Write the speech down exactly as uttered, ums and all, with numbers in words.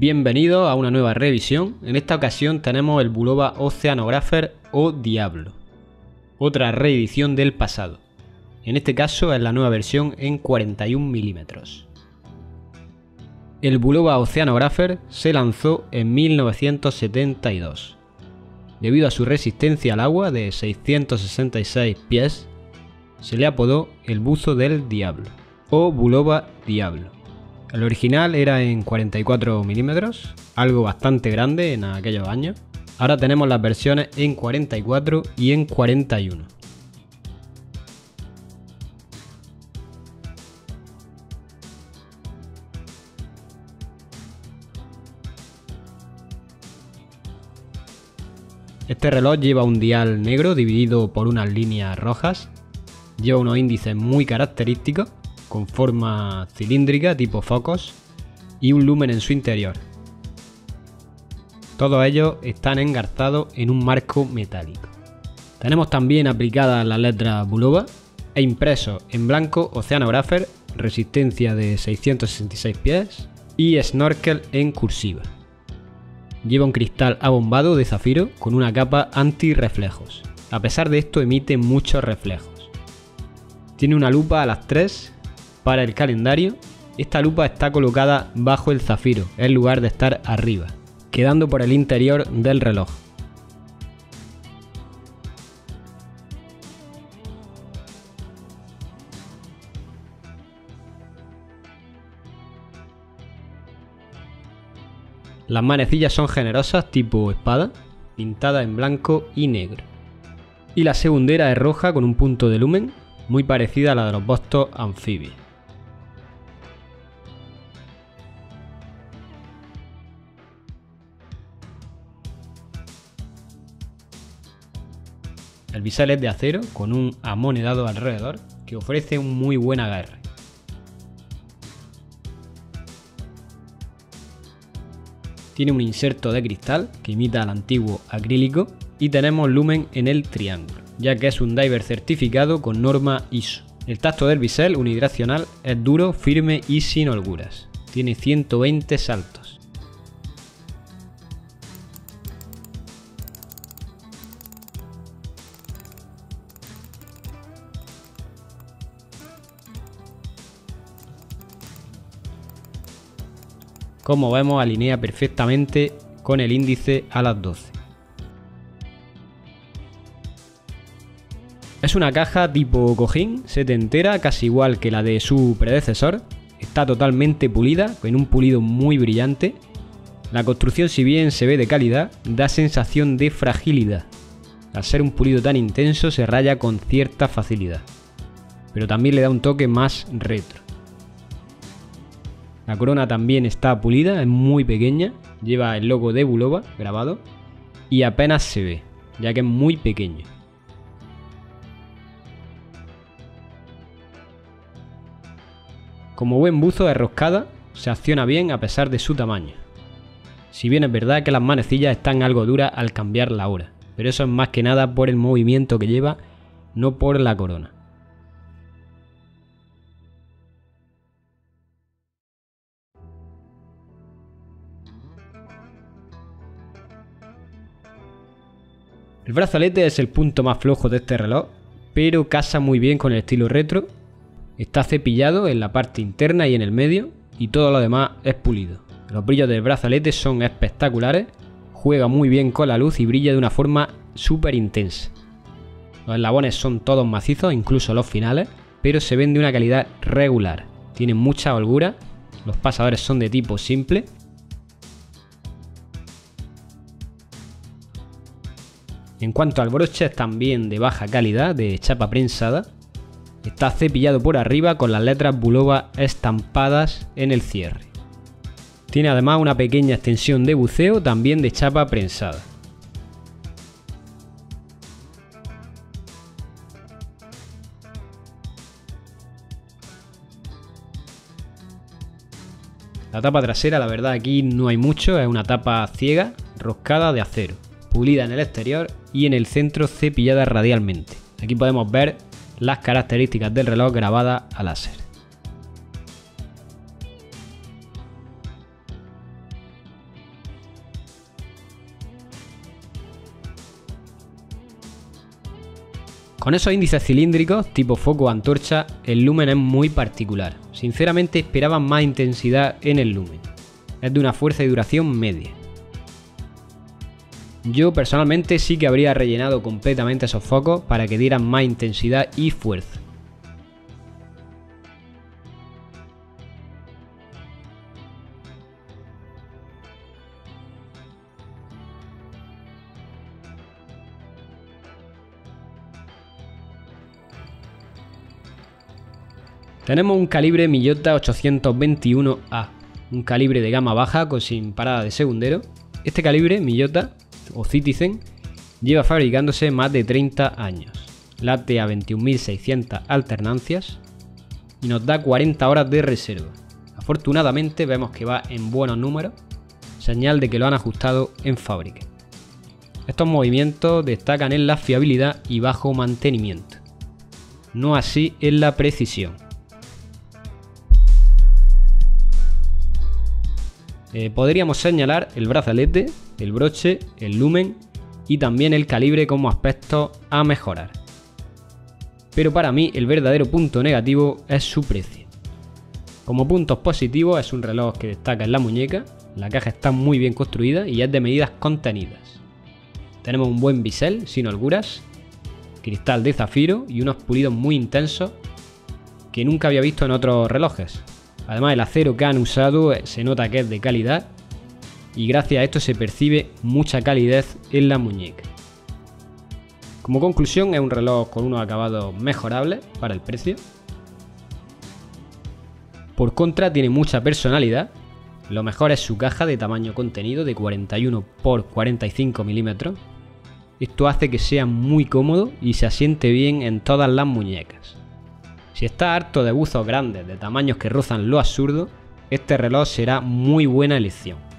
Bienvenidos a una nueva revisión. En esta ocasión tenemos el Bulova Oceanographer o Diablo, otra reedición del pasado. En este caso es la nueva versión en cuarenta y uno milímetros. El Bulova Oceanographer se lanzó en mil novecientos setenta y dos. Debido a su resistencia al agua de seiscientos sesenta y seis pies, se le apodó el buzo del Diablo o Bulova Diablo. El original era en cuarenta y cuatro milímetros, algo bastante grande en aquellos años. Ahora tenemos las versiones en cuarenta y cuatro y en cuarenta y uno. Este reloj lleva un dial negro dividido por unas líneas rojas. Lleva unos índices muy característicos, con forma cilíndrica tipo focos y un lumen en su interior. Todos ellos están engarzados en un marco metálico. Tenemos también aplicadas las letras Bulova e impreso en blanco Oceanographer, resistencia de seiscientos sesenta y seis pies y snorkel en cursiva. Lleva un cristal abombado de zafiro con una capa antirreflejos. A pesar de esto emite muchos reflejos. Tiene una lupa a las tres para el calendario. Esta lupa está colocada bajo el zafiro en lugar de estar arriba, quedando por el interior del reloj. Las manecillas son generosas tipo espada, pintada en blanco y negro. Y la segundera es roja con un punto de lumen, muy parecida a la de los Vostok Amphibia. El bisel es de acero con un amonedado alrededor que ofrece un muy buen agarre. Tiene un inserto de cristal que imita al antiguo acrílico y tenemos lumen en el triángulo, ya que es un diver certificado con norma I S O. El tacto del bisel unidireccional es duro, firme y sin holguras. Tiene ciento veinte saltos. Como vemos, alinea perfectamente con el índice a las doce. Es una caja tipo cojín setentera, casi igual que la de su predecesor. Está totalmente pulida, con un pulido muy brillante. La construcción, si bien se ve de calidad, da sensación de fragilidad. Al ser un pulido tan intenso, se raya con cierta facilidad, pero también le da un toque más retro. La corona también está pulida, es muy pequeña, lleva el logo de Bulova grabado y apenas se ve, ya que es muy pequeño. Como buen buzo de roscada, se acciona bien a pesar de su tamaño. Si bien es verdad que las manecillas están algo duras al cambiar la hora, pero eso es más que nada por el movimiento que lleva, no por la corona. El brazalete es el punto más flojo de este reloj, pero casa muy bien con el estilo retro. Está cepillado en la parte interna y en el medio, y todo lo demás es pulido. Los brillos del brazalete son espectaculares, juega muy bien con la luz y brilla de una forma súper intensa. Los eslabones son todos macizos, incluso los finales, pero se ven de una calidad regular. Tienen mucha holgura, los pasadores son de tipo simple. En cuanto al broche, es también de baja calidad, de chapa prensada. Está cepillado por arriba con las letras Bulova estampadas en el cierre. Tiene además una pequeña extensión de buceo, también de chapa prensada. La tapa trasera, la verdad, aquí no hay mucho, es una tapa ciega, roscada de acero, pulida en el exterior y en el centro cepillada radialmente. Aquí podemos ver las características del reloj grabadas a láser. Con esos índices cilíndricos tipo foco antorcha, el lumen es muy particular. Sinceramente esperaba más intensidad en el lumen. Es de una fuerza y duración media. Yo personalmente sí que habría rellenado completamente esos focos para que dieran más intensidad y fuerza. Tenemos un calibre Miyota ochocientos veintiuno A, un calibre de gama baja con sin parada de segundero. Este calibre Miyota o Citizen lleva fabricándose más de treinta años, late a veintiún mil seiscientas alternancias y nos da cuarenta horas de reserva. Afortunadamente vemos que va en buenos números, señal de que lo han ajustado en fábrica. Estos movimientos destacan en la fiabilidad y bajo mantenimiento, no así en la precisión. Eh, podríamos señalar el brazalete, el broche, el lumen y también el calibre como aspectos a mejorar. Pero para mí el verdadero punto negativo es su precio. Como puntos positivos es un reloj que destaca en la muñeca, la caja está muy bien construida y es de medidas contenidas. Tenemos un buen bisel sin holguras, cristal de zafiro y unos pulidos muy intensos que nunca había visto en otros relojes. Además, el acero que han usado se nota que es de calidad y gracias a esto se percibe mucha calidez en la muñeca. Como conclusión, es un reloj con unos acabados mejorables para el precio. Por contra, tiene mucha personalidad. Lo mejor es su caja de tamaño contenido de cuarenta y uno por cuarenta y cinco milímetros. Esto hace que sea muy cómodo y se asiente bien en todas las muñecas. Si está harto de buzos grandes de tamaños que rozan lo absurdo, este reloj será muy buena elección.